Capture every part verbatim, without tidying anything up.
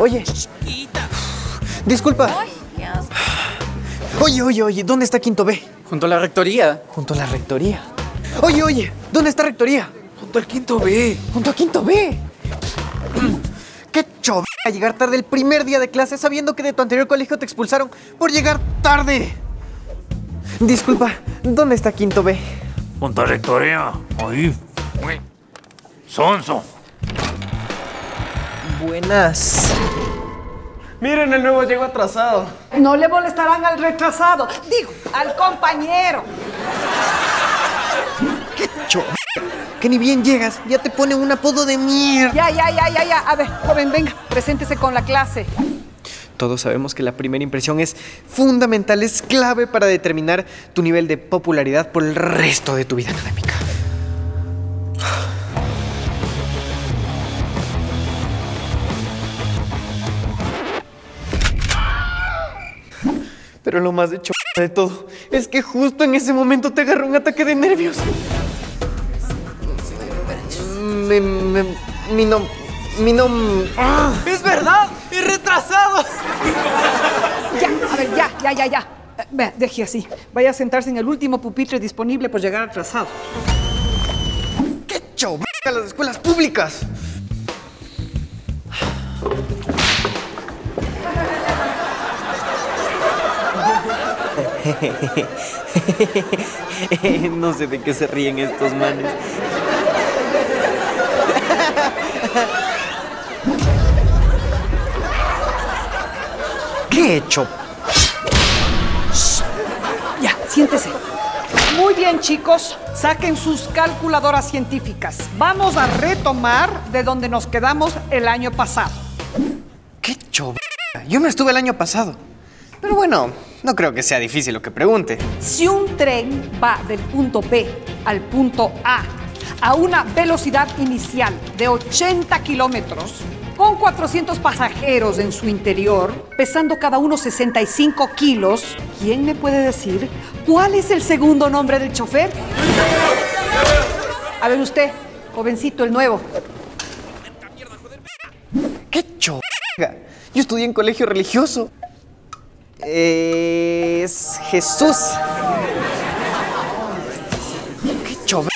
Oye. Chiquita. Disculpa. Ay, Dios. Oye, oye, oye, ¿dónde está Quinto B? Junto a la rectoría. Junto a la rectoría. Oye, oye, ¿dónde está rectoría? Junto al Quinto B. Junto a Quinto B. Qué choverga llegar tarde el primer día de clase sabiendo que de tu anterior colegio te expulsaron por llegar tarde. Disculpa, ¿dónde está Quinto B? Junto a rectoría. Ahí. Sonso. Buenas. Miren, el nuevo llegó atrasado. No le molestarán al retrasado. Digo, al compañero. Qué choverga. Que ni bien llegas, ya te ponen un apodo de mierda. Ya, ya, ya, ya, ya. A ver, joven, venga, preséntese con la clase. Todos sabemos que la primera impresión es fundamental, es clave para determinar tu nivel de popularidad por el resto de tu vida académica. Pero lo más de choverga de todo es que justo en ese momento te agarró un ataque de nervios. Mi, mi, mi nom... Mi nom... ¡Ah! ¡Es verdad! ¡Es retrasado! Ya, a ver, ya, ya, ya, ya. Vea, deje así. Vaya a sentarse en el último pupitre disponible por llegar atrasado. ¡Qué choverga las escuelas públicas! No sé de qué se ríen estos manes. ¿Qué he hecho? Ya, siéntese. Muy bien, chicos. Saquen sus calculadoras científicas. Vamos a retomar de donde nos quedamos el año pasado. ¡Qué choverga! Yo no estuve el año pasado. Pero bueno, no creo que sea difícil lo que pregunte. Si un tren va del punto B al punto A a una velocidad inicial de ochenta kilómetros, con cuatrocientos pasajeros en su interior, pesando cada uno sesenta y cinco kilos, ¿quién me puede decir cuál es el segundo nombre del chofer? A ver usted, jovencito, el nuevo. ¡Qué choverga! Yo estudié en colegio religioso. Es Jesús. ¡Qué choverga!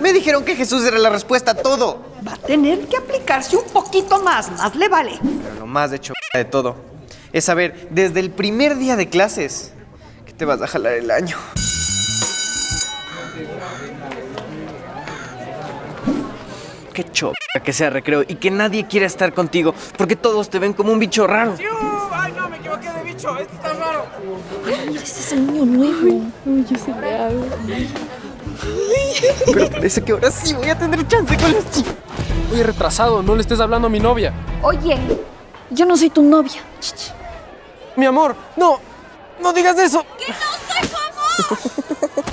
Me dijeron que Jesús era la respuesta a todo. Va a tener que aplicarse un poquito más, más le vale. Pero lo más de choverga de todo es saber, desde el primer día de clases, que te vas a jalar el año. Qué choverga que sea recreo y que nadie quiera estar contigo, porque todos te ven como un bicho raro. ¡Ay, no, me equivoqué de bicho! ¡Este está raro! Ay, ese es el niño nuevo. Ay, yo se me hago. Pero parece que ahora sí voy a tener chance con los chicos. Oye, retrasado, no le estés hablando a mi novia. Oye, yo no soy tu novia. Mi amor, no, no digas eso. ¡Que no soy tu amor!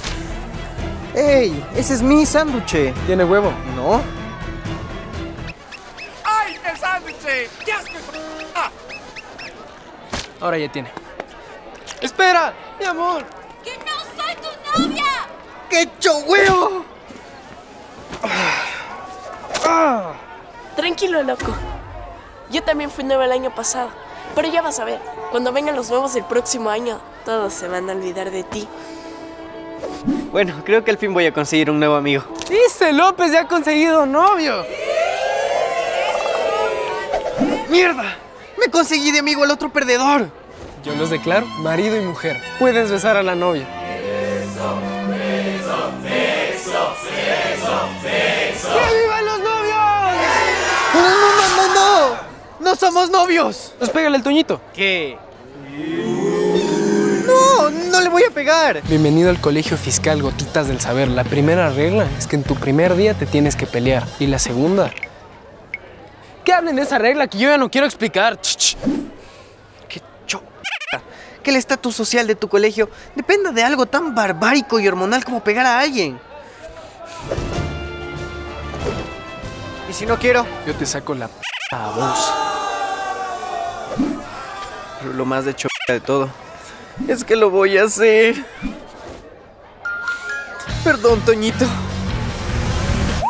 ¡Ey! Ese es mi sándwich. ¿Tiene huevo? No. ¡Ay, el sándwich! ¡Qué asco! ¡Ah! Ahora ya tiene. ¡Espera, mi amor! ¡Que no soy tu novia! ¡Qué choverga! Tranquilo, loco. Yo también fui nueva el año pasado. Pero ya vas a ver, cuando vengan los nuevos el próximo año, todos se van a olvidar de ti. Bueno, creo que al fin voy a conseguir un nuevo amigo. ¡Dice López ya ha conseguido novio! ¡Mierda! ¡Me conseguí de amigo al otro perdedor! Yo los declaro marido y mujer. Puedes besar a la novia. Eso. ¡Que vivan los novios! ¡No, no, no, no! ¡No somos novios! Pues pégale al Toñito. ¿Qué? ¡No! ¡No le voy a pegar! Bienvenido al colegio fiscal, gotitas del saber. La primera regla es que en tu primer día te tienes que pelear. Y la segunda... ¿Qué hablen de esa regla que yo ya no quiero explicar? Ch -ch. ¡Qué choverga! Que el estatus social de tu colegio dependa de algo tan barbárico y hormonal como pegar a alguien. Y si no quiero, yo te saco la p*** a vos. Pero lo más de choverga de todo es que lo voy a hacer. Perdón, Toñito.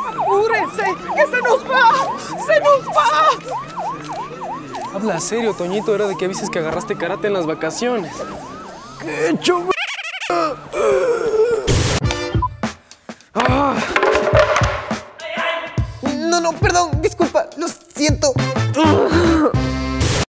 ¡Apúrense! ¡Que se nos va! ¡Se nos va! Habla serio, Toñito. Era de que avises que agarraste karate en las vacaciones. ¡Qué choverga! ¡Ah! No, no, perdón, disculpa, lo siento.